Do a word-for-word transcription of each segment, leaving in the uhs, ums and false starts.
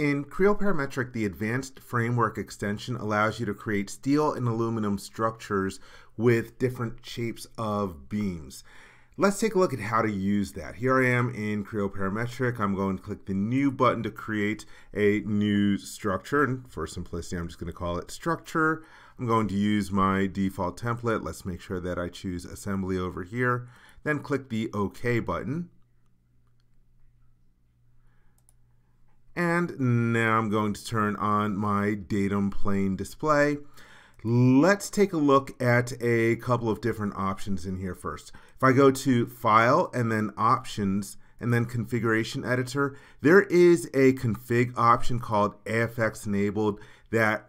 In Creo Parametric, the Advanced Framework Extension allows you to create steel and aluminum structures with different shapes of beams. Let's take a look at how to use that. Here I am in Creo Parametric. I'm going to click the New button to create a new structure. And for simplicity, I'm just going to call it Structure. I'm going to use my default template. Let's make sure that I choose Assembly over here. Then click the OK button. And now I'm going to turn on my datum plane display. Let's take a look at a couple of different options in here first. If I go to File and then Options and then Configuration Editor, there is a config option called A F X Enabled that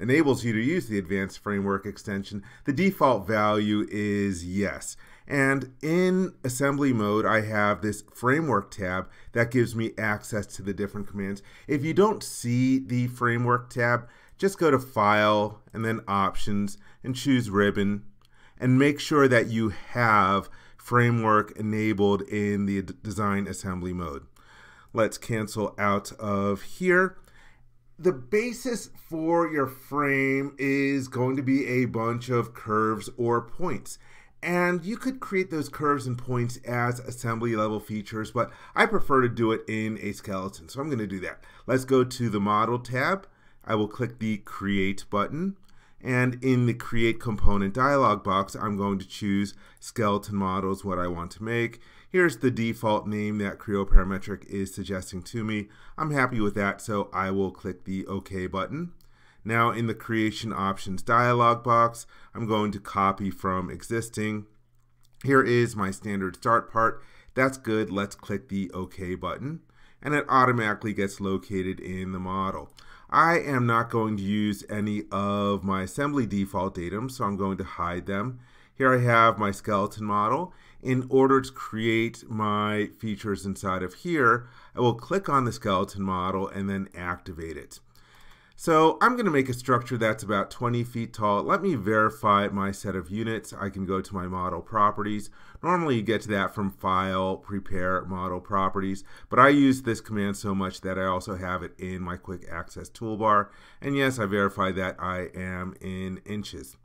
enables you to use the Advanced Framework Extension. The default value is yes. And in assembly mode, I have this framework tab that gives me access to the different commands. If you don't see the framework tab, just go to File and then Options and choose Ribbon, and make sure that you have framework enabled in the design assembly mode. Let's cancel out of here. The basis for your frame is going to be a bunch of curves or points. And you could create those curves and points as assembly level features, but I prefer to do it in a skeleton, so I'm going to do that. Let's go to the Model tab. I will click the Create button, and in the Create Component dialog box, I'm going to choose Skeleton Models, what I want to make. Here's the default name that Creo Parametric is suggesting to me. I'm happy with that, so I will click the OK button. Now in the Creation Options dialog box, I'm going to copy from existing. Here is my standard start part. That's good. Let's click the OK button, and it automatically gets located in the model. I am not going to use any of my assembly default datums, so I'm going to hide them. Here I have my skeleton model. In order to create my features inside of here, I will click on the skeleton model and then activate it. So I'm going to make a structure that's about twenty feet tall. Let me verify my set of units. I can go to my model properties. Normally you get to that from File, Prepare, Model Properties, but I use this command so much that I also have it in my Quick Access Toolbar. And yes, I verify that I am in inches.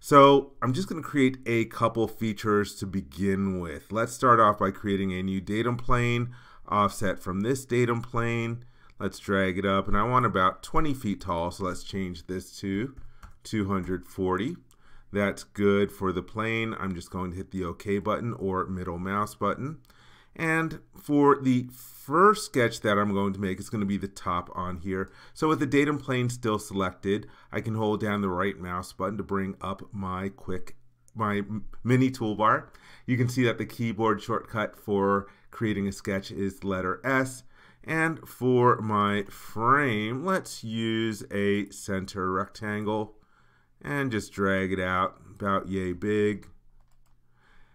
So I'm just going to create a couple features to begin with. Let's start off by creating a new datum plane, offset from this datum plane. Let's drag it up, and I want about twenty feet tall, so let's change this to two hundred forty. That's good for the plane. I'm just going to hit the OK button or middle mouse button. And for the first sketch that I'm going to make, it's going to be the top on here. So with the datum plane still selected, I can hold down the right mouse button to bring up my quick, my mini toolbar. You can see that the keyboard shortcut for creating a sketch is letter S. And for my frame, let's use a center rectangle and just drag it out about yay big.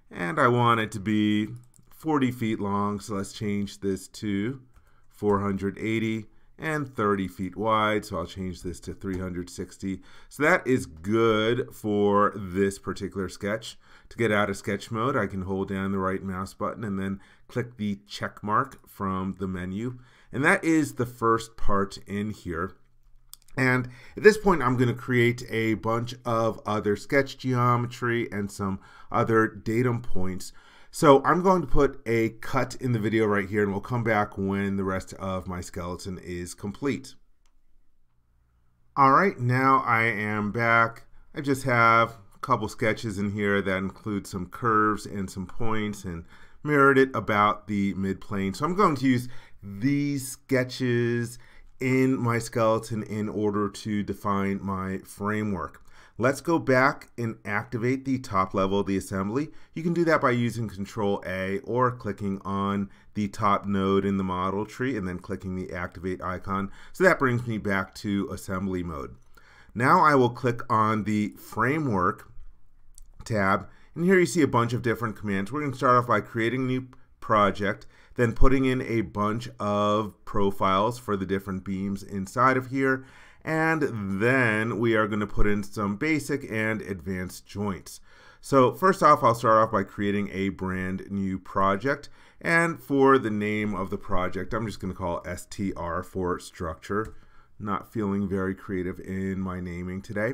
And I want it to be forty feet long, so let's change this to four hundred eighty, and thirty feet wide, so I'll change this to three hundred sixty. So that is good for this particular sketch. To get out of sketch mode, I can hold down the right mouse button and then click the check mark from the menu. And that is the first part in here. And at this point, I'm going to create a bunch of other sketch geometry and some other datum points. So I'm going to put a cut in the video right here, and we'll come back when the rest of my skeleton is complete. All right, now I am back. I just have a couple sketches in here that include some curves and some points and mirrored it about the midplane. So I'm going to use these sketches in my skeleton in order to define my framework. Let's go back and activate the top level of the assembly. You can do that by using Control A or clicking on the top node in the model tree and then clicking the activate icon. So that brings me back to assembly mode. Now I will click on the framework tab, and here you see a bunch of different commands. We're going to start off by creating a new project, then putting in a bunch of profiles for the different beams inside of here. And then we are going to put in some basic and advanced joints. So first off, I'll start off by creating a brand new project. And for the name of the project, I'm just going to call S T R for structure. Not feeling very creative in my naming today.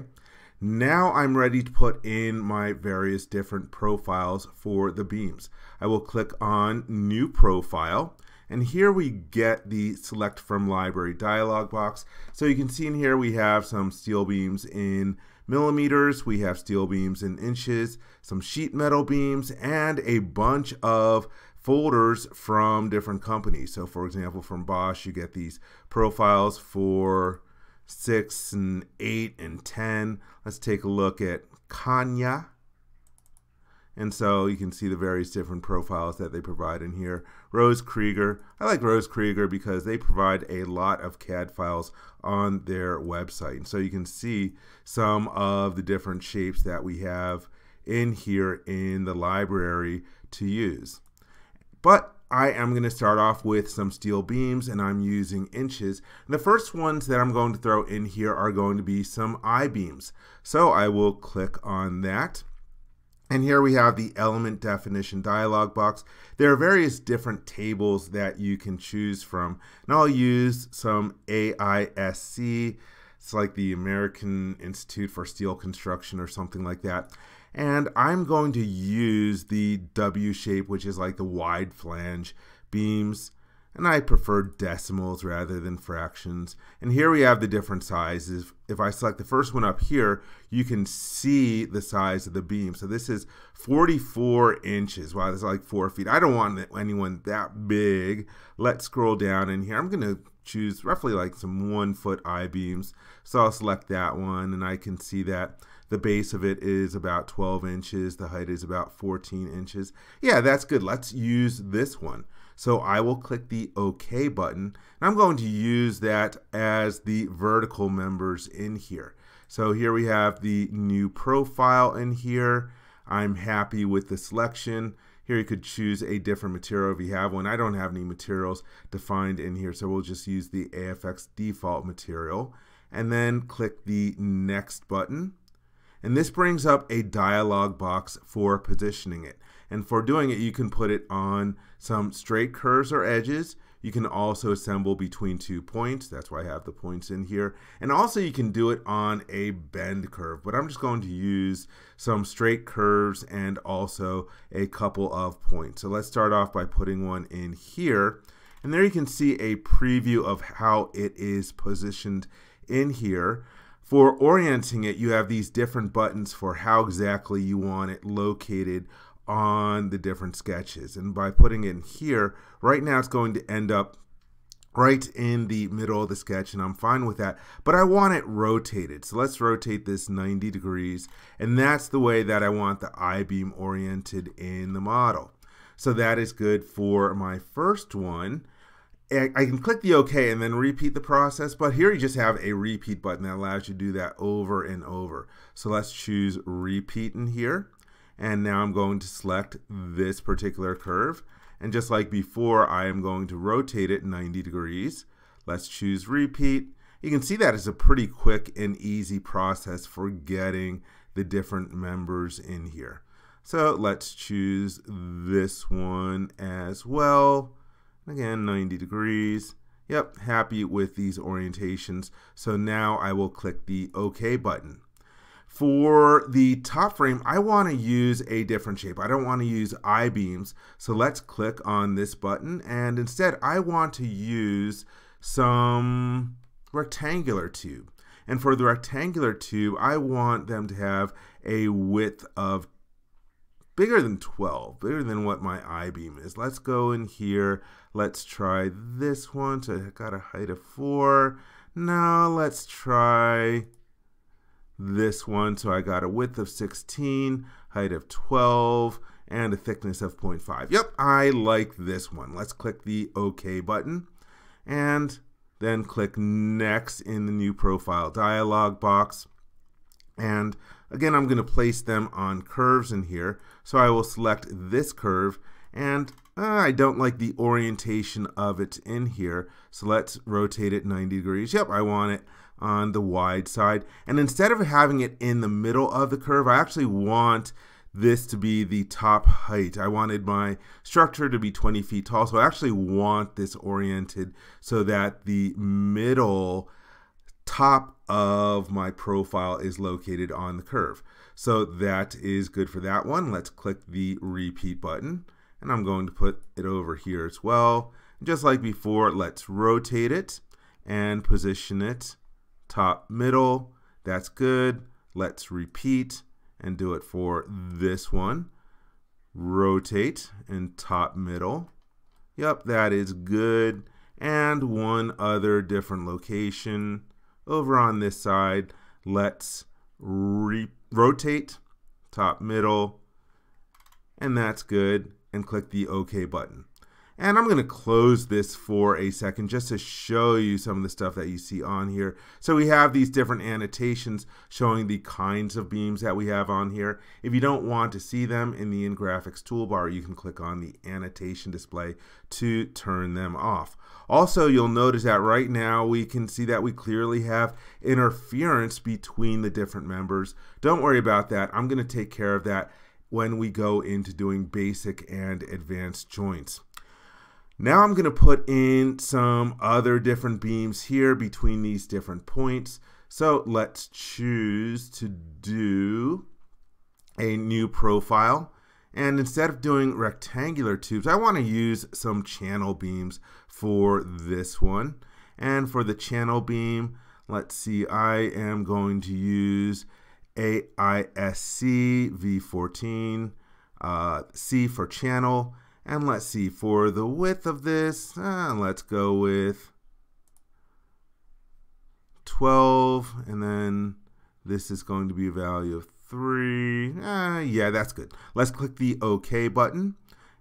Now I'm ready to put in my various different profiles for the beams. I will click on New Profile, and here we get the Select from Library dialog box. So you can see in here we have some steel beams in millimeters, we have steel beams in inches, some sheet metal beams, and a bunch of folders from different companies. So for example, from Bosch, you get these profiles for six and eight and ten. Let's take a look at Kanya. And so you can see the various different profiles that they provide in here. Rose Krieger. I like Rose Krieger because they provide a lot of C A D files on their website. And so you can see some of the different shapes that we have in here in the library to use. But I am going to start off with some steel beams, and I'm using inches. And the first ones that I'm going to throw in here are going to be some I-beams. So I will click on that. And here we have the element definition dialog box. There are various different tables that you can choose from. And I'll use some A I S C. It's like the American Institute for Steel Construction or something like that. And I'm going to use the W shape, which is like the wide flange beams. And I prefer decimals rather than fractions. And here we have the different sizes. If I select the first one up here, you can see the size of the beam. So this is forty-four inches. Wow, this is like four feet. I don't want anyone that big. Let's scroll down in here. I'm going to choose roughly like some one foot I-beams. So I'll select that one, and I can see that the base of it is about twelve inches. The height is about fourteen inches. Yeah, that's good. Let's use this one. So I will click the OK button, and I'm going to use that as the vertical members in here. So here we have the new profile in here. I'm happy with the selection. Here you could choose a different material if you have one. I don't have any materials defined in here, so we'll just use the A F X default material. And then click the Next button. And this brings up a dialog box for positioning it. And for doing it, you can put it on some straight curves or edges. You can also assemble between two points. That's why I have the points in here. And also you can do it on a bend curve, but I'm just going to use some straight curves and also a couple of points. So let's start off by putting one in here. And there you can see a preview of how it is positioned in here. For orienting it, you have these different buttons for how exactly you want it located on the different sketches. And by putting it in here, right now it's going to end up right in the middle of the sketch, and I'm fine with that. But I want it rotated. So let's rotate this ninety degrees. And that's the way that I want the I-beam oriented in the model. So that is good for my first one. I can click the OK and then repeat the process, but here you just have a repeat button that allows you to do that over and over. So let's choose repeat in here. And now I'm going to select this particular curve. And just like before, I am going to rotate it ninety degrees. Let's choose repeat. You can see that it's a pretty quick and easy process for getting the different members in here. So let's choose this one as well. Again, ninety degrees. Yep, happy with these orientations. So now I will click the OK button. For the top frame, I want to use a different shape. I don't want to use I-beams. So let's click on this button. And instead, I want to use some rectangular tube. And for the rectangular tube, I want them to have a width of bigger than twelve, bigger than what my I-beam is. Let's go in here. Let's try this one. So I got a height of four. Now let's try this one. So I got a width of sixteen, height of twelve, and a thickness of zero point five. Yep, I like this one. Let's click the OK button, and then click Next in the new profile dialog box. And again, I'm going to place them on curves in here. So I will select this curve, and uh, I don't like the orientation of it in here. So let's rotate it ninety degrees. Yep, I want it on the wide side. And instead of having it in the middle of the curve, I actually want this to be the top height. I wanted my structure to be twenty feet tall, so I actually want this oriented so that the middle top of my profile is located on the curve. So that is good for that one. Let's click the repeat button, and I'm going to put it over here as well. Just like before, let's rotate it and position it top middle. That's good. Let's repeat and do it for this one. Rotate and top middle. Yep, that is good. And one other different location over on this side. Let's re rotate, top middle, and that's good. And click the OK button. And I'm going to close this for a second just to show you some of the stuff that you see on here. So we have these different annotations showing the kinds of beams that we have on here. If you don't want to see them in the in graphics toolbar, you can click on the annotation display to turn them off. Also, you'll notice that right now we can see that we clearly have interference between the different members. Don't worry about that. I'm going to take care of that when we go into doing basic and advanced joints. Now I'm going to put in some other different beams here between these different points. So let's choose to do a new profile. And instead of doing rectangular tubes, I want to use some channel beams for this one. And for the channel beam, let's see, I am going to use A I S C V fourteen, uh, C for channel. And let's see, for the width of this, uh, let's go with twelve, and then this is going to be a value of three. Uh, yeah, that's good. Let's click the OK button,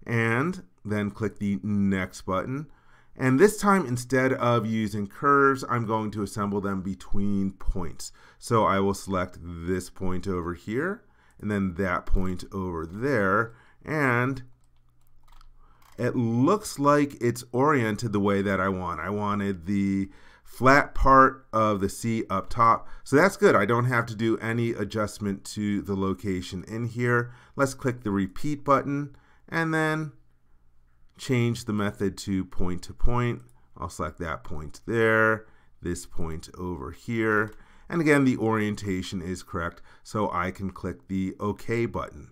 and then click the Next button. And this time, instead of using curves, I'm going to assemble them between points. So I will select this point over here, and then that point over there, and it looks like it's oriented the way that I want. I wanted the flat part of the C up top. So that's good. I don't have to do any adjustment to the location in here. Let's click the repeat button and then change the method to point to point. I'll select that point there, this point over here. And again, the orientation is correct, so I can click the OK button.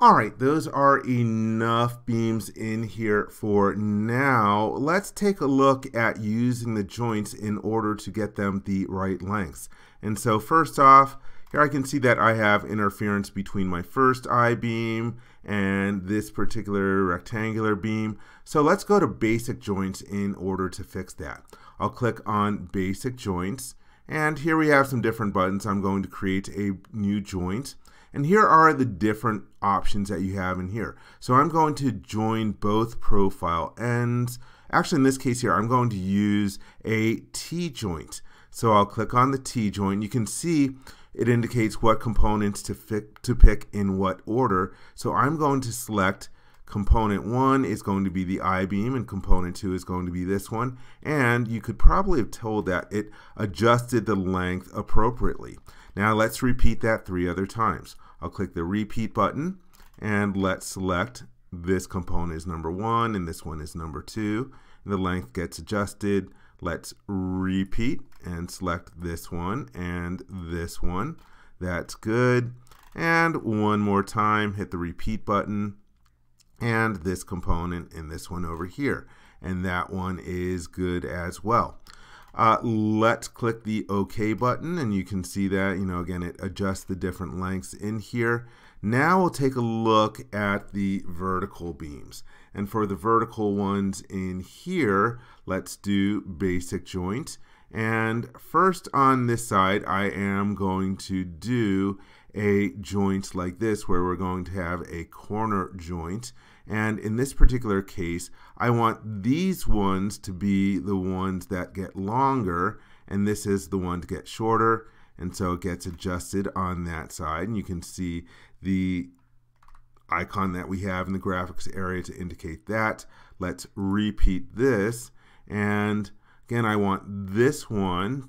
All right, those are enough beams in here for now. Let's take a look at using the joints in order to get them the right lengths. And so first off, here I can see that I have interference between my first I-beam and this particular rectangular beam. So let's go to basic joints in order to fix that. I'll click on basic joints, and here we have some different buttons. I'm going to create a new joint. And here are the different options that you have in here. So I'm going to join both profile ends. Actually, in this case here, I'm going to use a T-joint. So I'll click on the T-joint. You can see it indicates what components to, to pick in what order. So I'm going to select component one is going to be the I-beam, and component two is going to be this one. And you could probably have told that it adjusted the length appropriately. Now let's repeat that three other times. I'll click the repeat button, and let's select this component is number one and this one is number two. The length gets adjusted. Let's repeat and select this one and this one. That's good. And one more time, hit the repeat button, and this component and this one over here. And that one is good as well. Uh, let's click the OK button, and you can see that, you know, again, it adjusts the different lengths in here. Now we'll take a look at the vertical beams. And for the vertical ones in here, let's do basic joint. And first on this side, I am going to do a joint like this where we're going to have a corner joint. And in this particular case, I want these ones to be the ones that get longer, and this is the one to get shorter, and so it gets adjusted on that side. And you can see the icon that we have in the graphics area to indicate that. Let's repeat this, and again, I want this one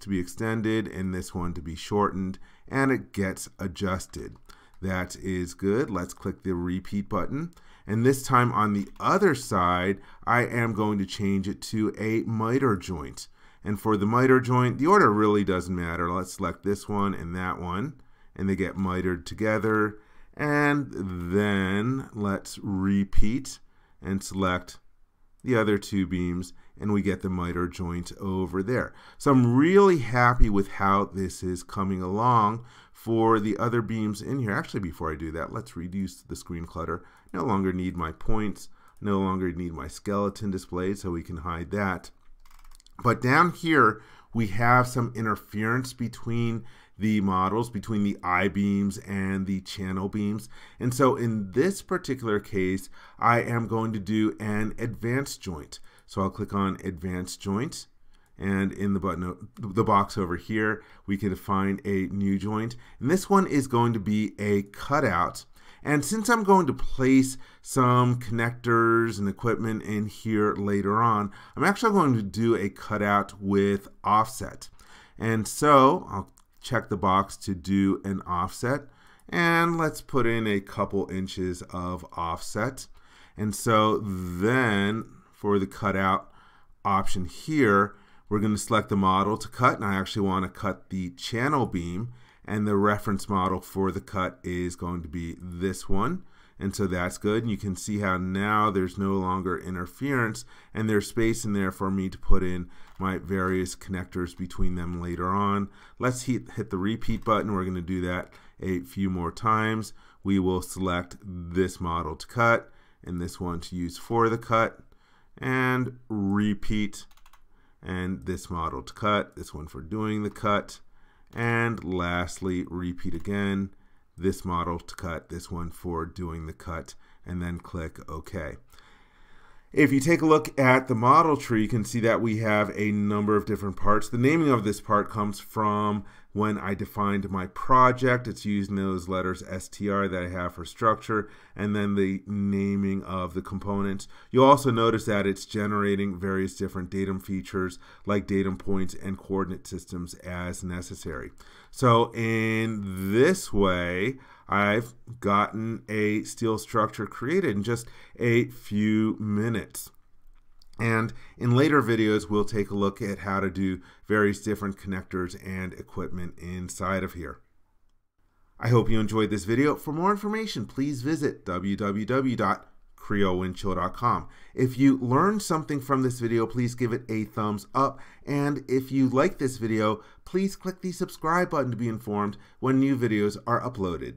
to be extended and this one to be shortened, and it gets adjusted. That is good. Let's click the repeat button. And this time on the other side, I am going to change it to a miter joint. And for the miter joint, the order really doesn't matter. Let's select this one and that one, and they get mitered together. And then let's repeat and select the other two beams, and we get the miter joint over there. So I'm really happy with how this is coming along for the other beams in here. Actually, before I do that, let's reduce the screen clutter. No longer need my points, no longer need my skeleton displayed, so we can hide that. But down here, we have some interference between the models, between the I-beams and the channel beams. And so in this particular case, I am going to do an advanced joint. So I'll click on advanced joint, and in the button, the box over here, we can define a new joint. And this one is going to be a cutout. And since I'm going to place some connectors and equipment in here later on, I'm actually going to do a cutout with offset. And so I'll check the box to do an offset, and let's put in a couple inches of offset. And so then for the cutout option here, we're going to select the model to cut, and I actually want to cut the channel beam, and the reference model for the cut is going to be this one. And so that's good, and you can see how now there's no longer interference, and there's space in there for me to put in my various connectors between them later on. Let's hit, hit the repeat button. We're going to do that a few more times. We will select this model to cut, and this one to use for the cut, and repeat, and this model to cut, this one for doing the cut, and lastly, repeat again. This model to cut, this one for doing the cut, and then click OK. If you take a look at the model tree, you can see that we have a number of different parts. The naming of this part comes from when I defined my project. It's using those letters S T R that I have for structure, and then the naming of the components. You'll also notice that it's generating various different datum features like datum points and coordinate systems as necessary. So in this way, I've gotten a steel structure created in just a few minutes. And in later videos, we'll take a look at how to do various different connectors and equipment inside of here. I hope you enjoyed this video. For more information, please visit w w w dot creo windchill dot com. If you learned something from this video, please give it a thumbs up. And if you like this video, please click the subscribe button to be informed when new videos are uploaded.